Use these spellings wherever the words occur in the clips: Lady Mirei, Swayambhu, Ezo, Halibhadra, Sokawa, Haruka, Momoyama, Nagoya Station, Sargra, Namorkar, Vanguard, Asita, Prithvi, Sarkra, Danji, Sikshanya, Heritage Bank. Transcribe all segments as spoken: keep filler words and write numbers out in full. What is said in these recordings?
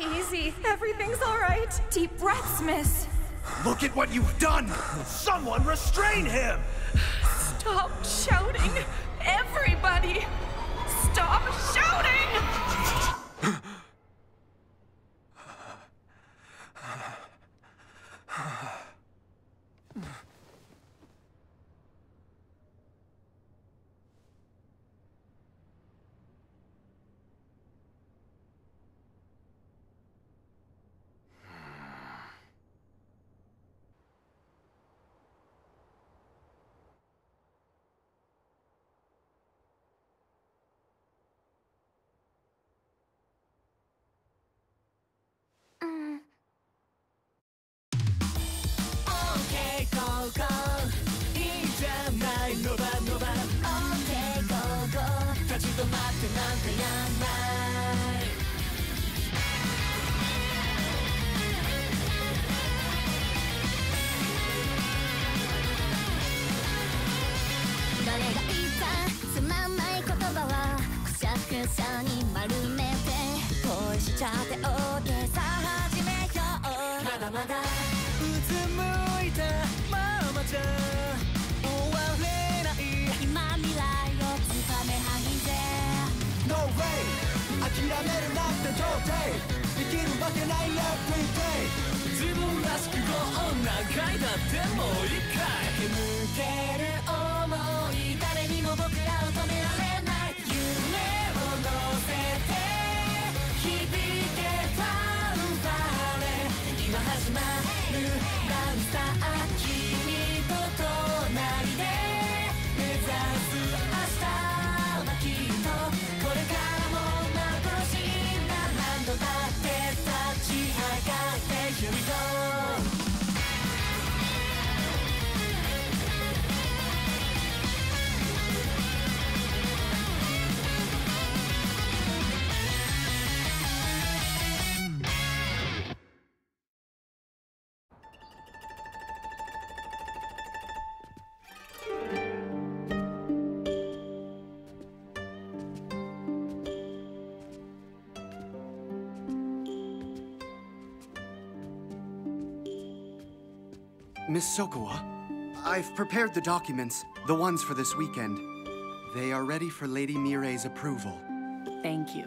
Easy. Everything's all right. Deep breaths, miss. Look at what you've done! Someone restrain him! Stop shouting! Everybody! Stop shouting! Miss Sokawa, I've prepared the documents, the ones for this weekend. They are ready for Lady Mirei's approval. Thank you.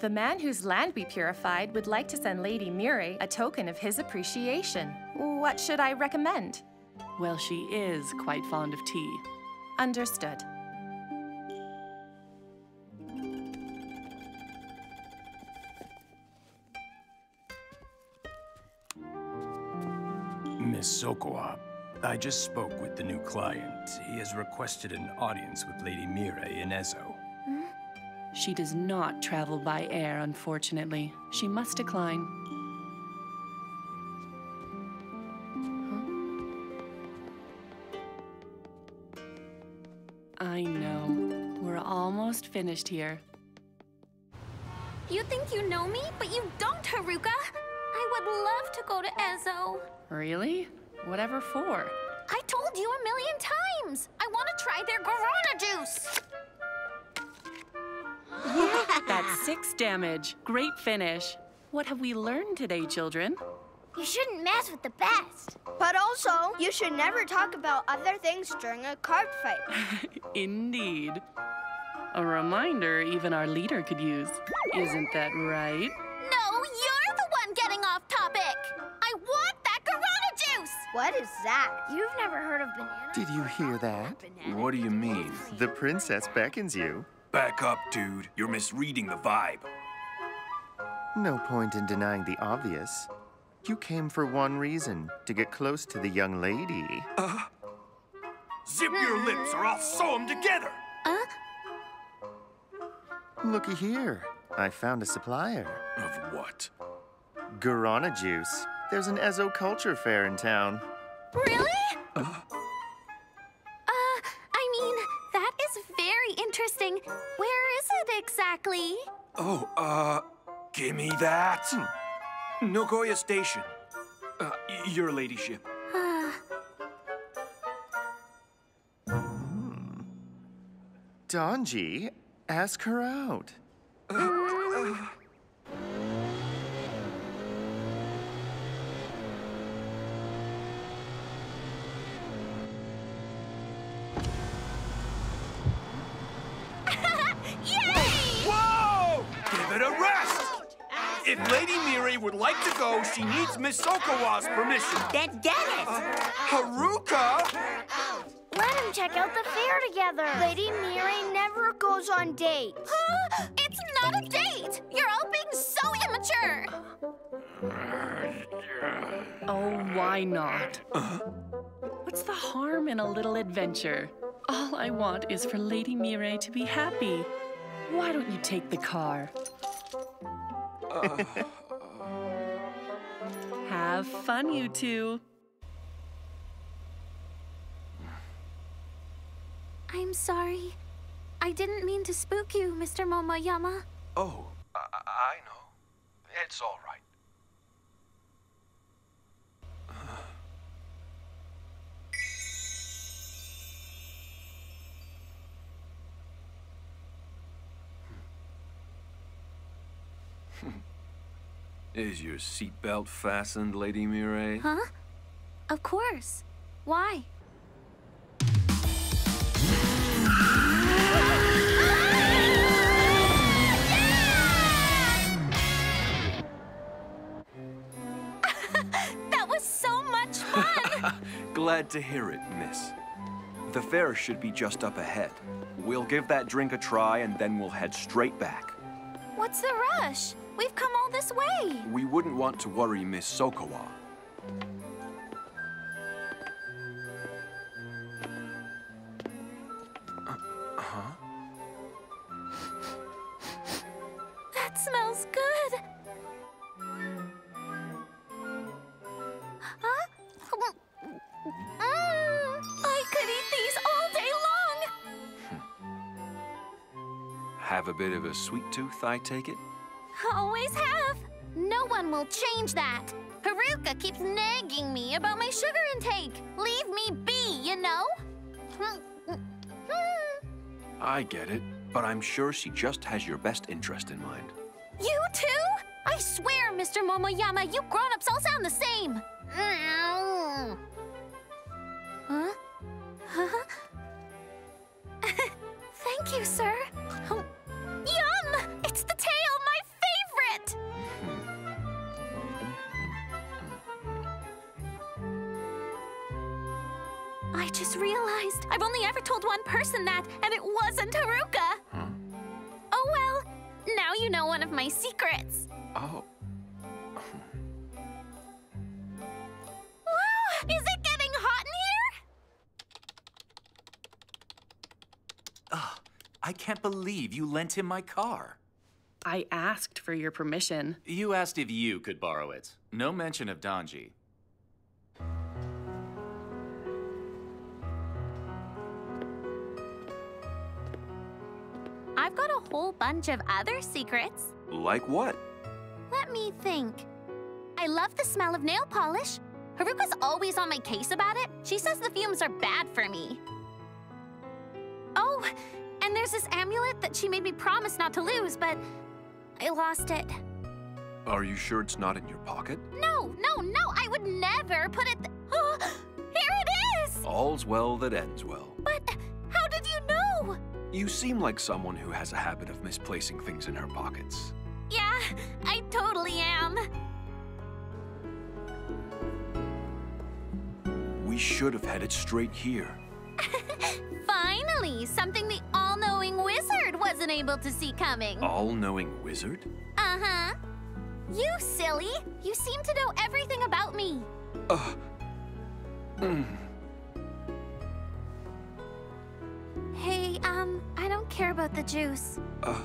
The man whose land we purified would like to send Lady Mirei a token of his appreciation. What should I recommend? Well, she is quite fond of tea. Understood. Sokawa, I just spoke with the new client. He has requested an audience with Lady Mirei in Ezo. Hmm? She does not travel by air, unfortunately. She must decline. Huh? I know. We're almost finished here. You think you know me, but you don't, Haruka! I would love to go to Ezo. Really? Whatever for? I told you a million times! I want to try their guarana juice! Yeah. That's six damage. Great finish. What have we learned today, children? You shouldn't mess with the best. But also, you should never talk about other things during a card fight. Indeed. A reminder even our leader could use. Isn't that right? What is that? You've never heard of banana? Did you hear that? Banana. What do you mean? The princess beckons you. Back up, dude. You're misreading the vibe. No point in denying the obvious. You came for one reason, to get close to the young lady. Uh, zip your lips or I'll sew them together! Huh? Looky here. I found a supplier. Of what? Guarana juice. There's an Ezo culture fair in town. Really? Uh, uh, I mean, that is very interesting. Where is it exactly? Oh, uh, gimme that. Hmm. Nagoya Station. Uh, your ladyship. Uh. Hmm. Danji, ask her out. Uh, uh, If Lady Mirei would like to go, she needs Miss Sokawa's permission. Then get it! Uh, Haruka! Let him check out the fair together. Lady Mirei never goes on dates. Huh? It's not a date! You're all being so immature! Oh, why not? Uh. What's the harm in a little adventure? All I want is for Lady Mirei to be happy. Why don't you take the car? Have fun, you two. I'm sorry. I didn't mean to spook you, Mister Momoyama. Oh, I, I know. It's all right. Is your seatbelt fastened, Lady Mirei? Huh? Of course. Why? That was so much fun! Glad to hear it, miss. The fair should be just up ahead. We'll give that drink a try and then we'll head straight back. What's the rush? We've come all this way. We wouldn't want to worry Miss Sokawa. Uh, huh? That smells good. Huh? Mm, I could eat these all day long. Have a bit of a sweet tooth, I take it? Always have. No one will change that. Haruka keeps nagging me about my sugar intake. Leave me be, you know? I get it, but I'm sure she just has your best interest in mind. You too? I swear, Mister Momoyama, you grown-ups all sound the same. Huh? Huh? Thank you, sir. Oh. Yum! It's the tail, my favorite! I just realized I've only ever told one person that, and it wasn't Haruka. Huh? Oh, well, now you know one of my secrets. Oh. Woo! Is it getting hot in here? Ugh. I can't believe you lent him my car. I asked for your permission. You asked if you could borrow it. No mention of Danji. I've got a whole bunch of other secrets. Like what? Let me think. I love the smell of nail polish. Haruka's always on my case about it. She says the fumes are bad for me. Oh. And there's this amulet that she made me promise not to lose, but I lost it. Are you sure it's not in your pocket? No, no, no, I would never put it... Th oh, here it is! All's well that ends well. But how did you know? You seem like someone who has a habit of misplacing things in her pockets. Yeah, I totally am. We should have headed straight here. Finally, something the all-knowing wizard wasn't able to see coming. All-knowing wizard? Uh-huh. You silly! You seem to know everything about me. Uh. Mm. Hey, um, I don't care about the juice. Uh.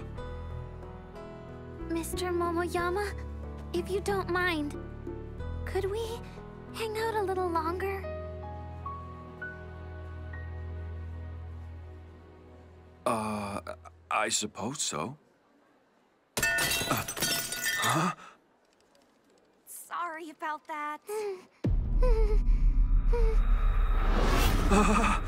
Mister Momoyama, if you don't mind, could we hang out a little longer? Uh, I suppose so. Uh, huh? Sorry about that. uh.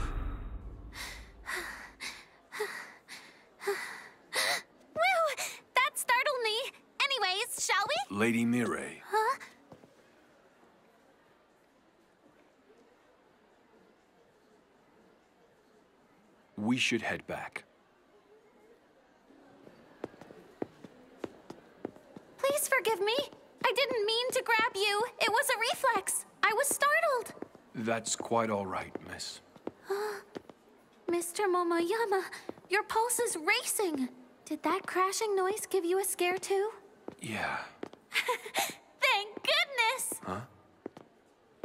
Woo! That startled me. Lady Mirei. Huh? We should head back. Please forgive me. I didn't mean to grab you. It was a reflex. I was startled. That's quite all right, miss. Mister Momoyama, your pulse is racing. Did that crashing noise give you a scare too? Yeah. Thank goodness! Huh?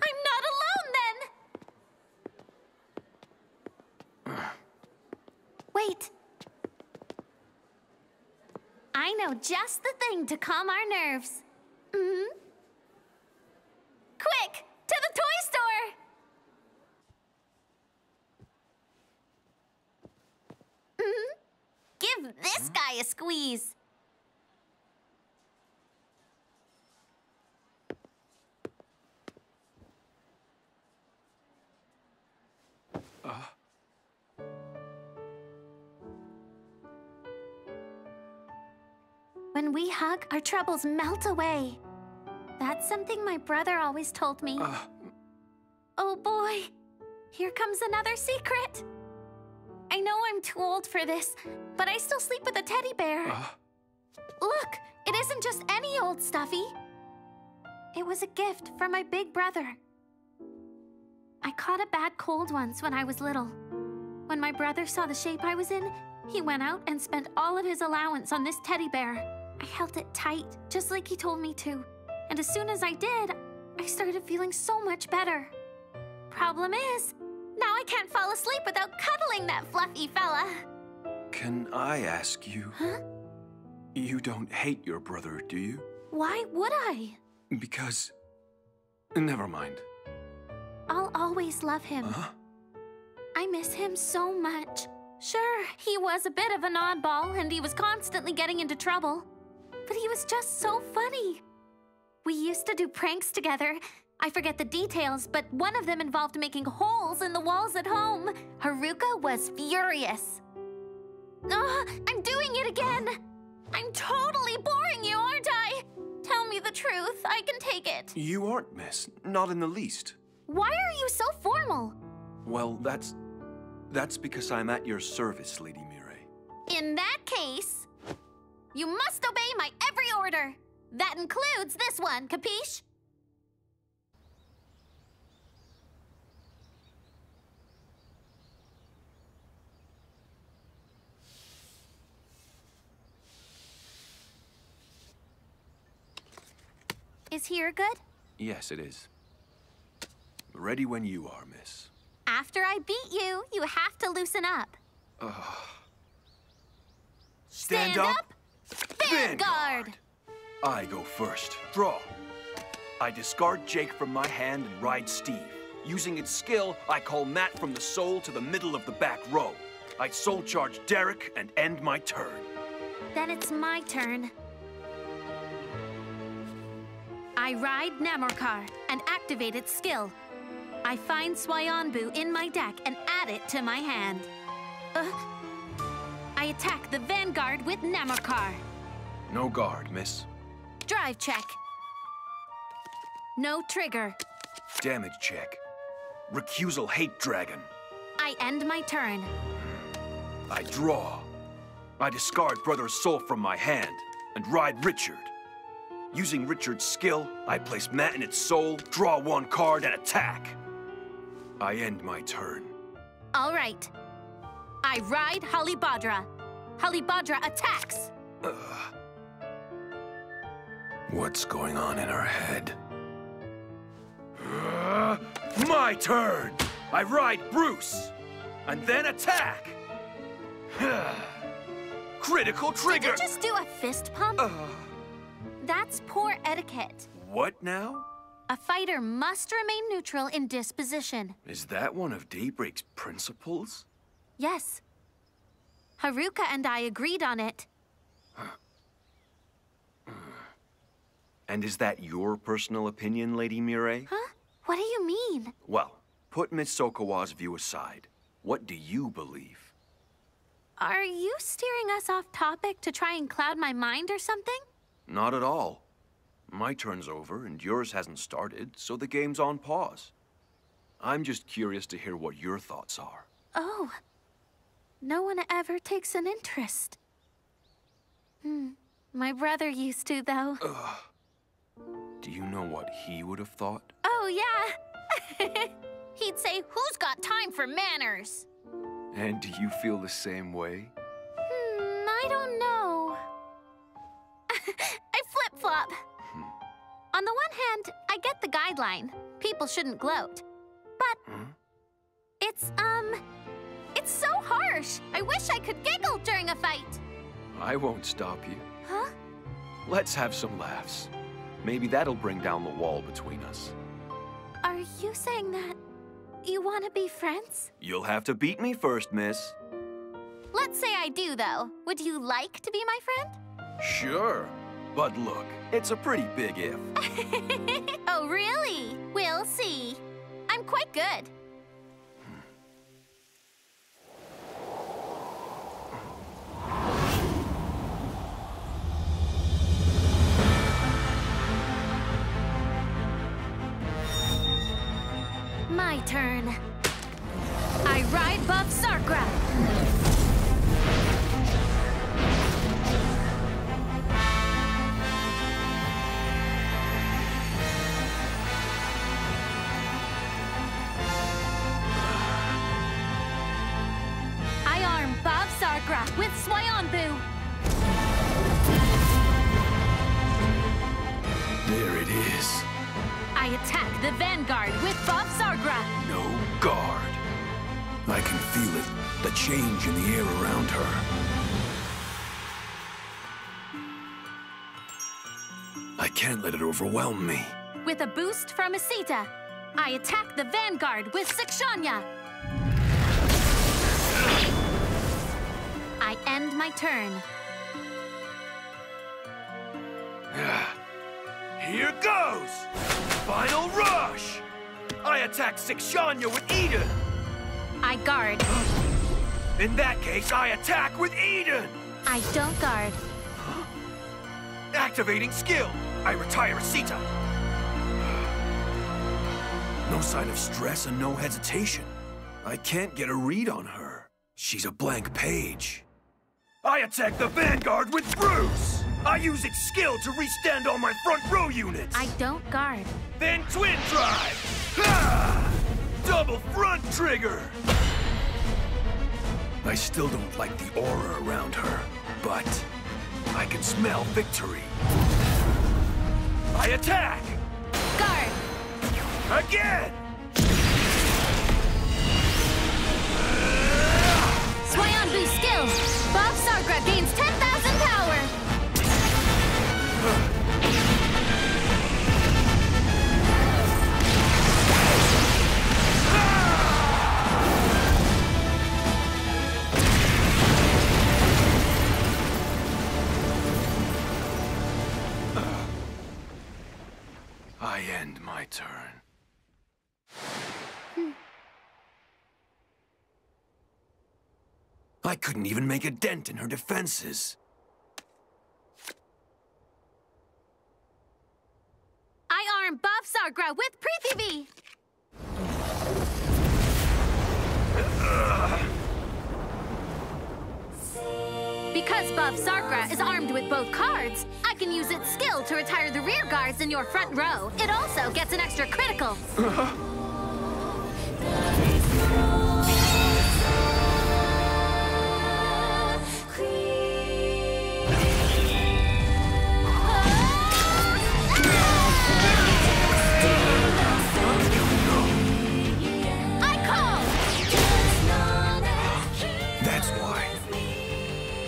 I'm not alone then! Wait. I know just the thing to calm our nerves. Mm-hmm. Quick! To the toy store! Mm-hmm. Give this guy a squeeze! Uh. When we hug, our troubles melt away. That's something my brother always told me. Uh. Oh boy, here comes another secret. I know I'm too old for this, but I still sleep with a teddy bear. Uh. Look, it isn't just any old stuffy. It was a gift from my big brother. I caught a bad cold once when I was little. When my brother saw the shape I was in, he went out and spent all of his allowance on this teddy bear. I held it tight, just like he told me to. And as soon as I did, I started feeling so much better. Problem is, now I can't fall asleep without cuddling that fluffy fella. Can I ask you? Huh? You don't hate your brother, do you? Why would I? Because... Never mind. I'll always love him. Huh? I miss him so much. Sure, he was a bit of an oddball and he was constantly getting into trouble. But he was just so funny. We used to do pranks together. I forget the details, but one of them involved making holes in the walls at home. Haruka was furious. Oh, I'm doing it again! I'm totally boring you, aren't I? Tell me the truth, I can take it. You aren't, miss. Not in the least. Why are you so formal? Well, that's... that's because I'm at your service, Lady Mirei. In that case, you must obey my every order. That includes this one, capiche? Is here good? Yes, it is. Ready when you are, miss. After I beat you, you have to loosen up. Uh, stand, stand up, up Vanguard. Vanguard! I go first. Draw. I discard Jake from my hand and ride Steve. Using its skill, I call Matt from the soul to the middle of the back row. I soul charge Derek and end my turn. Then it's my turn. I ride Namorkar and activate its skill. I find Swayambhu in my deck and add it to my hand. Uh, I attack the Vanguard with Namorkar. No guard, miss. Drive check. No trigger. Damage check. Recusal hate dragon. I end my turn. I draw. I discard Brother's Soul from my hand and ride Richard. Using Richard's skill, I place Matt in its soul, draw one card, and attack. I end my turn. All right. I ride Halibhadra. Halibhadra attacks. Uh, what's going on in her head? Uh, my turn! I ride Bruce, and then attack. Critical trigger! Did you just do a fist pump? Uh, That's poor etiquette. What now? A fighter must remain neutral in disposition. Is that one of Daybreak's principles? Yes. Haruka and I agreed on it. And is that your personal opinion, Lady Mirei? Huh? What do you mean? Well, put Miss Sokawa's view aside. What do you believe? Are you steering us off topic to try and cloud my mind or something? Not at all. My turn's over and yours hasn't started, so the game's on pause. I'm just curious to hear what your thoughts are. Oh, no one ever takes an interest. Hmm, my brother used to, though. Ugh. Do you know what he would have thought? Oh, yeah. He'd say, who's got time for manners? And do you feel the same way? Hmm, I don't know. I flip-flop. Hmm. On the one hand, I get the guideline. People shouldn't gloat. But hmm? it's, um, it's so harsh. I wish I could giggle during a fight. I won't stop you. Huh? Let's have some laughs. Maybe that'll bring down the wall between us. Are you saying that you want to be friends? You'll have to beat me first, miss. Let's say I do, though. Would you like to be my friend? Sure. But look, it's a pretty big if. Oh, really? We'll see. I'm quite good. My turn. I ride buff Sarkra. I arm buff Sarkra with Swayambhu. There it is. I attack the Vanguard with buff Sargra. No guard. I can feel it, the change in the air around her. I can't let it overwhelm me. With a boost from Asita, I attack the Vanguard with Sikshanya. I end my turn. Here goes! Final rush! I attack Sikshanya with Eden! I guard. In that case, I attack with Eden! I don't guard. Activating skill! I retire Asita. No sign of stress and no hesitation. I can't get a read on her. She's a blank page. I attack the Vanguard with Bruce! I use its skill to restand all my front row units! I don't guard. Then Twin Drive! Ha! Double front trigger! I still don't like the aura around her, but I can smell victory. I attack! Guard! Again! Swayambhu skill! Bob Sargra gains ten thousand power! I end my turn. Hmm. I couldn't even make a dent in her defenses. I arm Bob Sargra with Prithvi! Because Bob Sargra is armed with both cards, I can use its skill to retire the rear guards in your front row. It also gets an extra critical.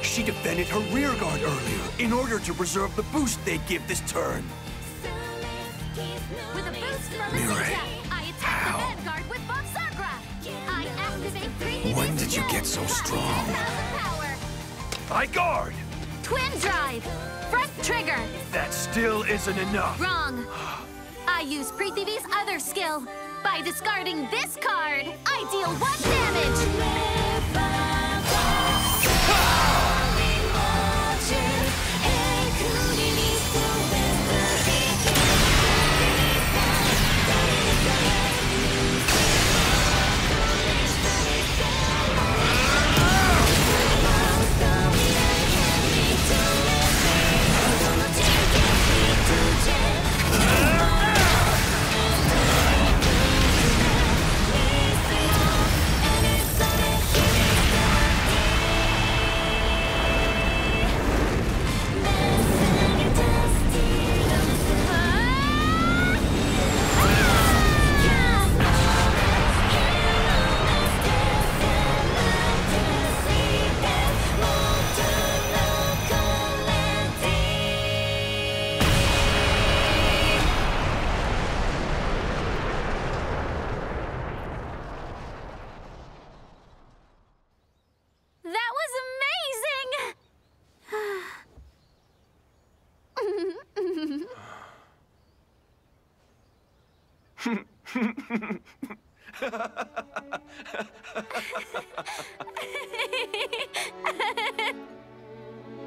She defended her rear guard earlier in order to preserve the boost they'd give this turn. With a boost from Mirei, I attack the Vanguard with Bob Sargra. I activate three. When did you get so strong? I guard! Twin drive! Front trigger! That still isn't enough. Wrong. I use Prithvi's other skill. By discarding this card, I deal one damage. Including these two mysteries.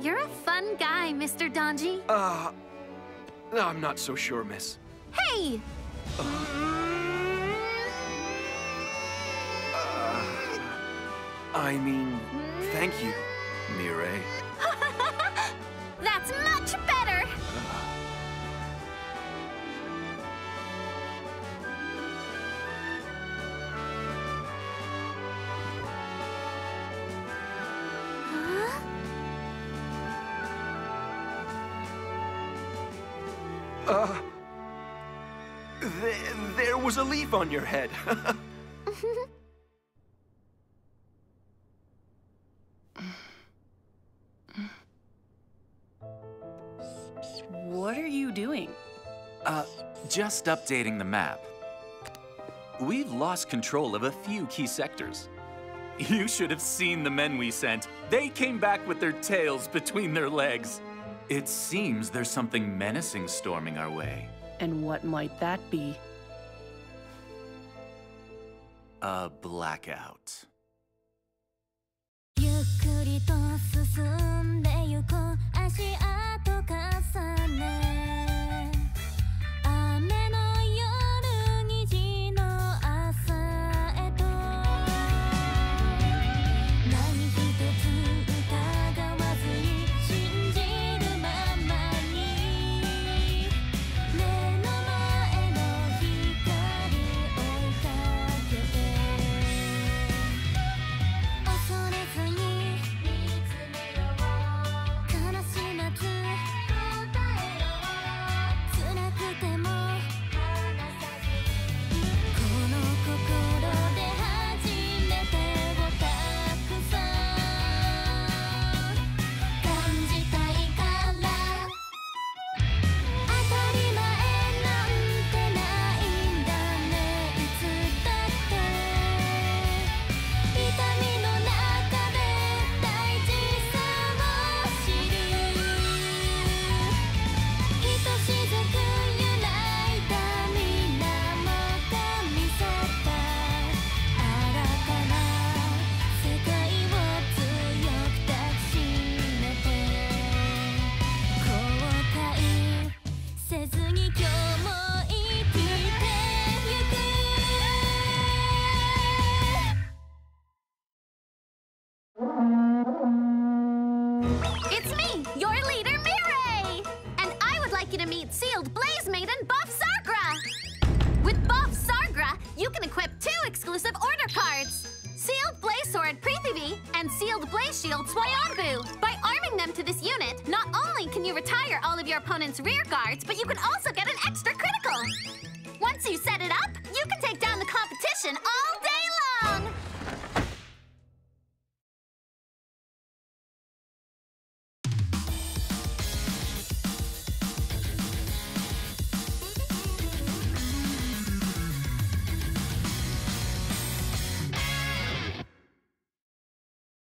You're a fun guy, Mister Danji. Uh, no, I'm not so sure, miss. Hey! Uh. Uh, I mean, thank you, Mirei. That's much better! Uh. Uh, th there was a leaf on your head. What are you doing? Uh, just updating the map. We've lost control of a few key sectors. You should have seen the men we sent. They came back with their tails between their legs. It seems there's something menacing storming our way. And what might that be? A blackout. Rear guards, but you can also get